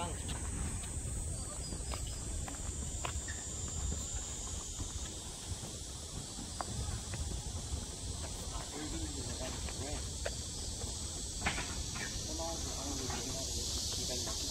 junction. Thank you.